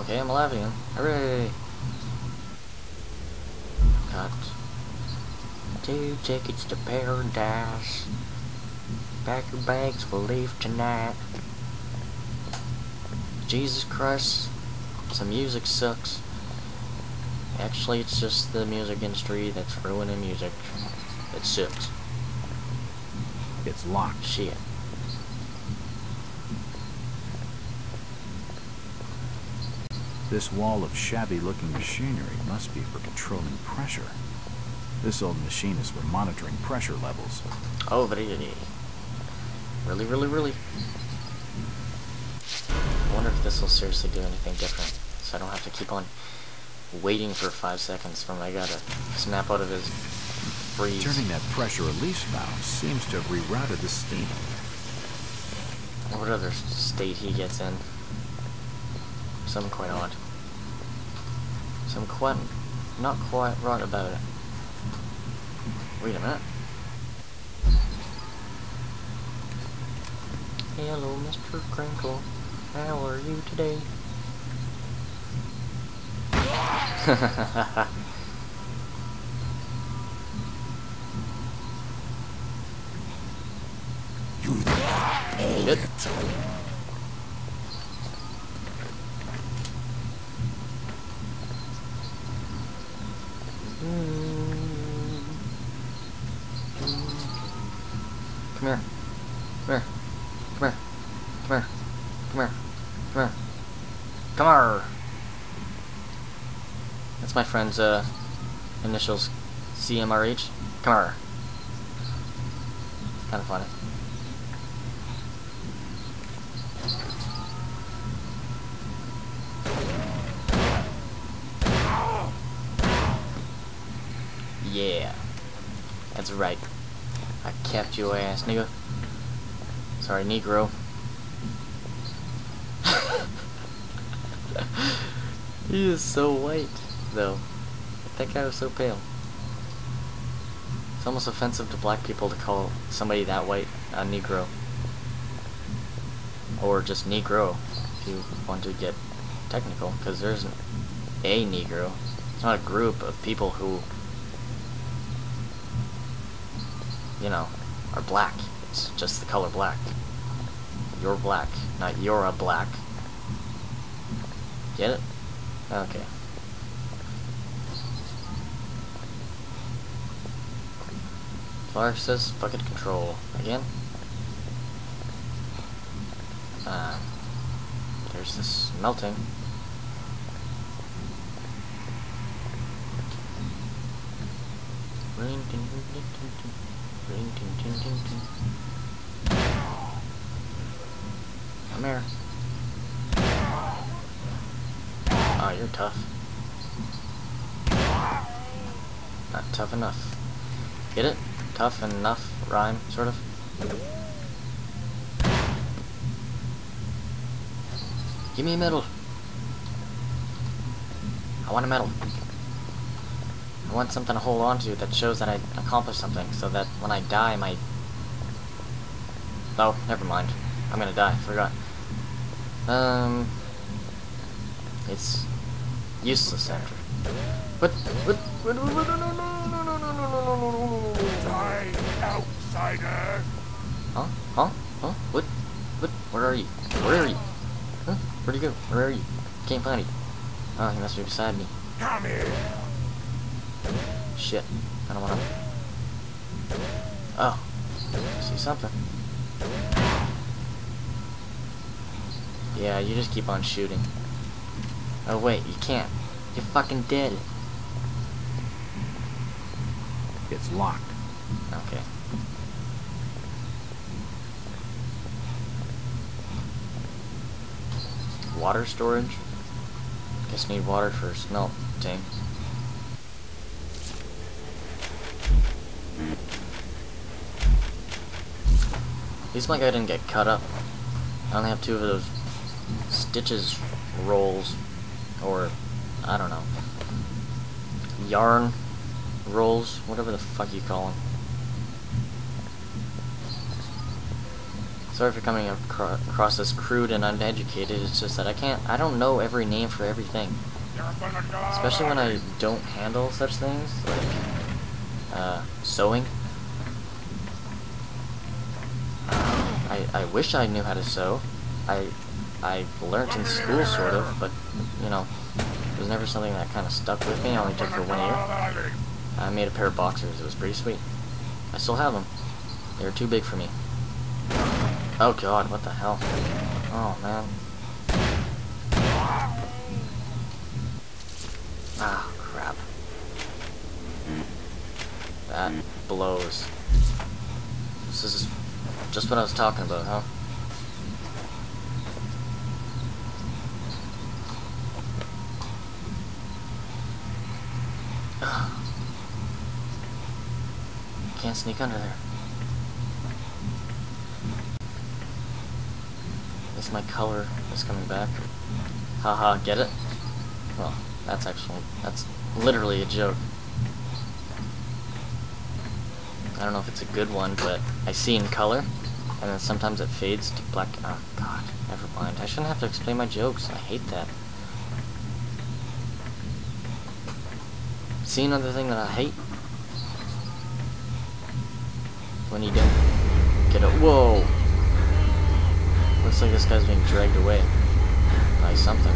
Okay, I'm alive again. Hooray! Got 2 tickets to paradise. Pack your bags, we'll leave tonight. Jesus Christ, some music sucks. Actually, it's just the music industry that's ruining music. It sucks. It's locked. Shit. This wall of shabby-looking machinery must be for controlling pressure. This old machine is for monitoring pressure levels. Oh, but it is. Really, really, really. I wonder if this will seriously do anything different, so I don't have to keep on waiting for 5 seconds for my guy to snap out of his breeze. Turning that pressure release valve seems to have rerouted the steam. What other state he gets in? Some quite odd. Some quite not quite right about it. Wait a minute. Hello, Mr. Crinkle. How are you today? Shit. My friend's initials, CMRH. Come here. Kind of funny. Yeah, that's right. I kept your ass, nigga. Sorry, Negro. He is so white. Though. That guy was so pale. It's almost offensive to black people to call somebody that white a Negro. Or just Negro, if you want to get technical, because there isn't a Negro. It's not a group of people who, you know, are black. It's just the color black. You're black, not you're a black. Get it? Okay. Says bucket control again. There's this melting. Come here. Oh, you're tough. Not tough enough. Get it? Tough enough rhyme, sort of. Give me a medal. I want a medal. I want something to hold on to that shows that I accomplished something, so that when I die, my... Oh, never mind. I'm gonna die. Forgot. It's useless after. What? No. Die, outsider! Huh? What? Where are you? Huh? Where'd you go? Where are you? Can't find you. Oh, he must be beside me. Come here! Shit. I don't wanna... Oh. I see something. Yeah, you just keep on shooting. Oh wait, you can't. You're fucking dead. It's locked. Okay. Water storage? Just need water for smelting. At least my guy didn't get cut up. I only have 2 of those stitches rolls, or I don't know, yarn rolls, whatever the fuck you call them. Sorry for coming across as crude and uneducated, it's just that I don't know every name for everything. Especially when I don't handle such things, like, sewing. I wish I knew how to sew. I learnt in school, sort of, but, you know, it was never something that kind of stuck with me. I only took for 1 year. I made a pair of boxers. It was pretty sweet. I still have them. They were too big for me. Oh god, what the hell? Oh, man. Ah, crap. That blows. This is just what I was talking about, huh? Can't sneak under there. At least my color is coming back. Haha, get it? Well, that's literally a joke. I don't know if it's a good one, but I see in color, and then sometimes it fades to black. Oh god, never mind. I shouldn't have to explain my jokes. I hate that. See another thing that I hate? When you don't get a— whoa! Looks like this guy's being dragged away by something.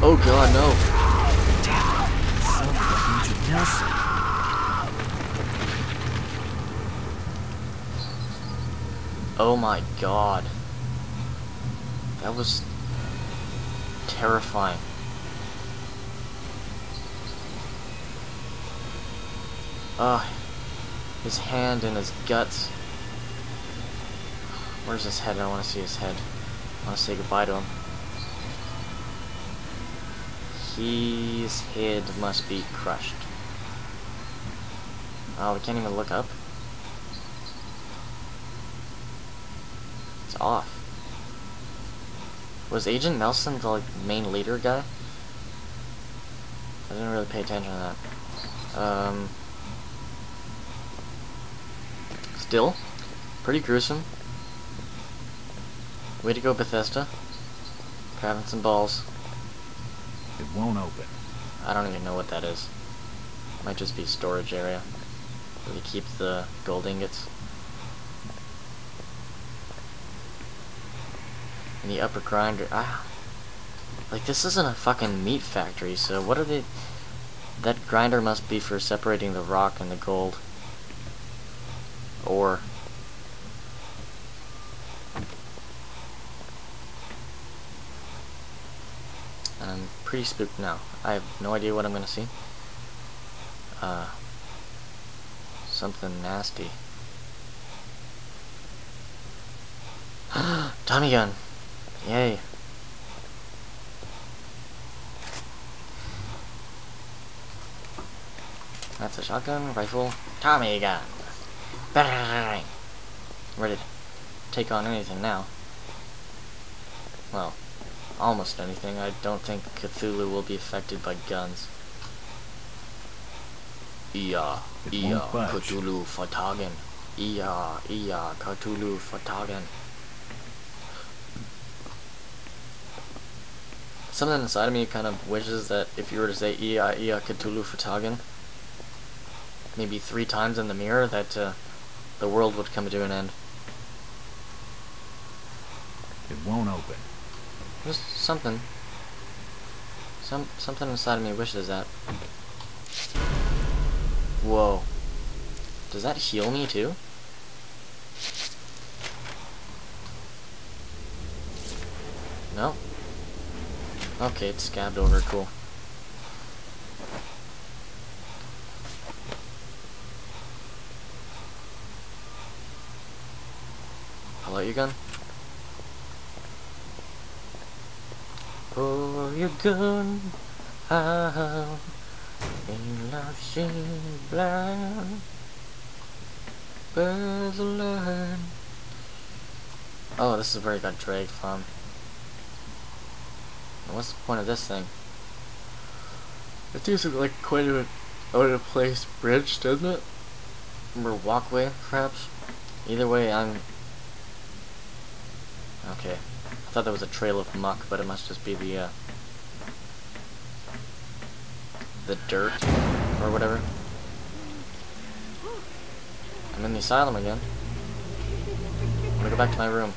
Oh god, no! Oh my god. That was terrifying. Ah, his hand and his guts. Where's his head? I don't want to see his head. I want to say goodbye to him. His head must be crushed. Oh, we can't even look up. It's off. Was Agent Nelson the, like, main leader guy? I didn't really pay attention to that. Still, pretty gruesome. Way to go, Bethesda. Grabbing some balls. It won't open. I don't even know what that is. It might just be a storage area where they keep the gold ingots. And the upper grinder. Ah, like this isn't a fucking meat factory. So what are they? That grinder must be for separating the rock and the gold. Or I'm pretty spooked now. I have no idea what I'm gonna see. Something nasty. Tommy gun! Yay! That's a shotgun, rifle, Tommy gun! Bang. Ready to take on anything now. Well, almost anything. I don't think Cthulhu will be affected by guns. Ia, Cthulhu Fatagan. Ia, Cthulhu Fatagan. Something inside of me kind of wishes that if you were to say Ia, Cthulhu Fatagan maybe 3 times in the mirror, that the world would come to an end. It won't open. Just something. Something inside of me wishes that. Whoa. Does that heal me too? No. Okay, it's scabbed over. Cool. Pull out your gun. Pull your gun out in Lashing Blind. Birds learn. Oh, this is where it got dragged from. What's the point of this thing? It seems like quite an out of place bridge, doesn't it? Or walkway, perhaps? Either way, I'm... okay. I thought that was a trail of muck, but it must just be the dirt, or whatever. I'm in the asylum again. I'm gonna go back to my room.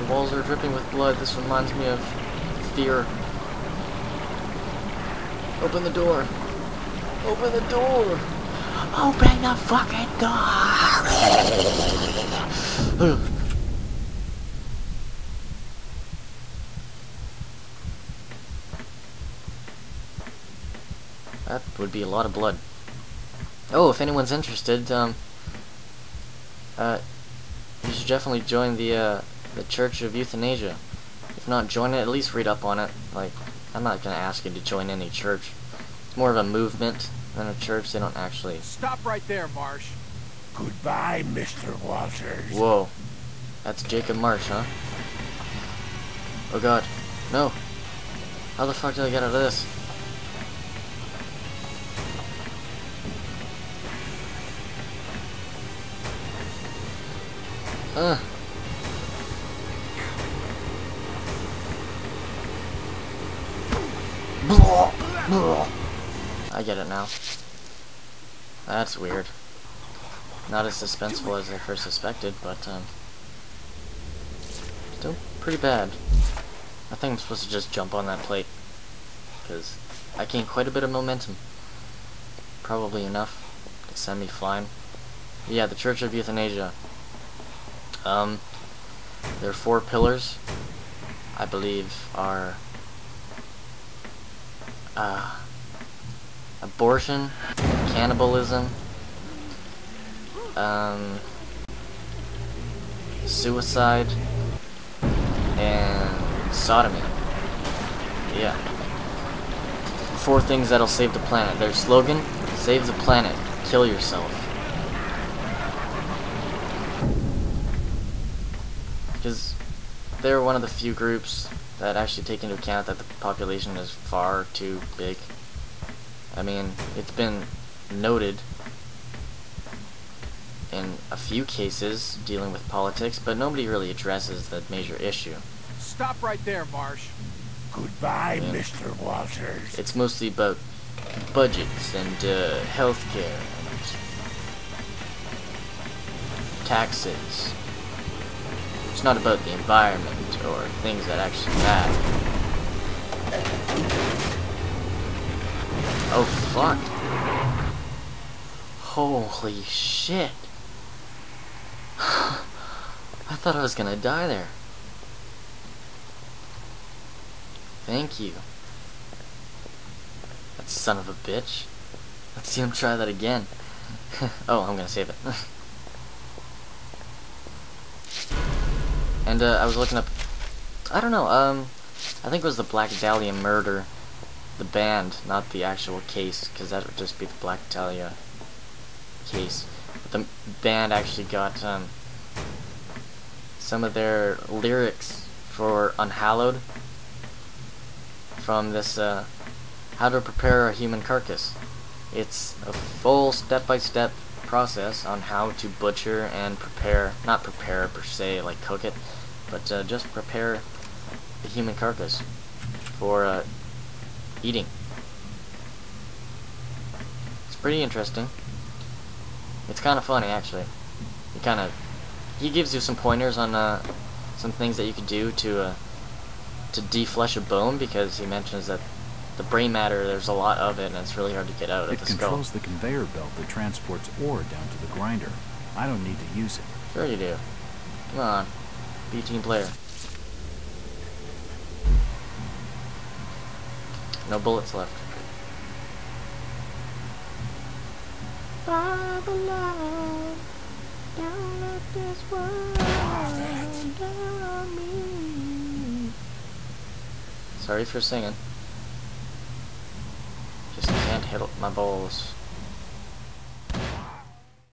The walls are dripping with blood. This reminds me of fear. Open the door. Open the door. Open the fucking door. That would be a lot of blood. Oh, if anyone's interested, you should definitely join the Church of Euthanasia. If not join it, at least read up on it. Like, I'm not gonna ask you to join any church. It's more of a movement than a church. They don't actually... Stop right there, Marsh. Goodbye, Mr. Walters. Whoa. That's Jacob Marsh, huh? Oh god. No. How the fuck did I get out of this? Ugh. I get it now. That's weird. Not as suspenseful as I first suspected, but still pretty bad. I think I'm supposed to just jump on that plate, because I gained quite a bit of momentum. Probably enough to send me flying. Yeah, the Church of Euthanasia. Their four pillars, I believe, are abortion, cannibalism, suicide, and sodomy. Yeah. Four things that'll save the planet. Their slogan, save the planet, kill yourself. Because they're one of the few groups that actually take into account that the population is far too big. I mean, it's been noted in a few cases dealing with politics, but nobody really addresses the major issue. Stop right there, Marsh. Goodbye, and Mr. Walters. It's mostly about budgets and healthcare and taxes. It's not about the environment or things that actually matter. Oh fuck. Holy shit. I thought I was gonna die there. Thank you. That son of a bitch. Let's see him try that again. Oh, I'm gonna save it. And I was looking up, I don't know, I think it was the Black Dahlia murder, the band, not the actual case, because that would just be the Black Dahlia case. But the band actually got some of their lyrics for Unhallowed from this How to Prepare a Human Carcass. It's a full step-by-step process on how to butcher and prepare, not prepare per se, like cook it, but just prepare the human carcass for eating. It's pretty interesting. It's kind of funny, actually. He gives you some pointers on some things that you could do to deflesh a bone, because he mentions that the brain matter, there's a lot of it, and it's really hard to get out of the skull. It controls the conveyor belt that transports ore down to the grinder. I don't need to use it. Sure you do. Come on. Be a team player. No bullets left. By the light, down at this world, down on me. Sorry for singing. Just can't hit my balls.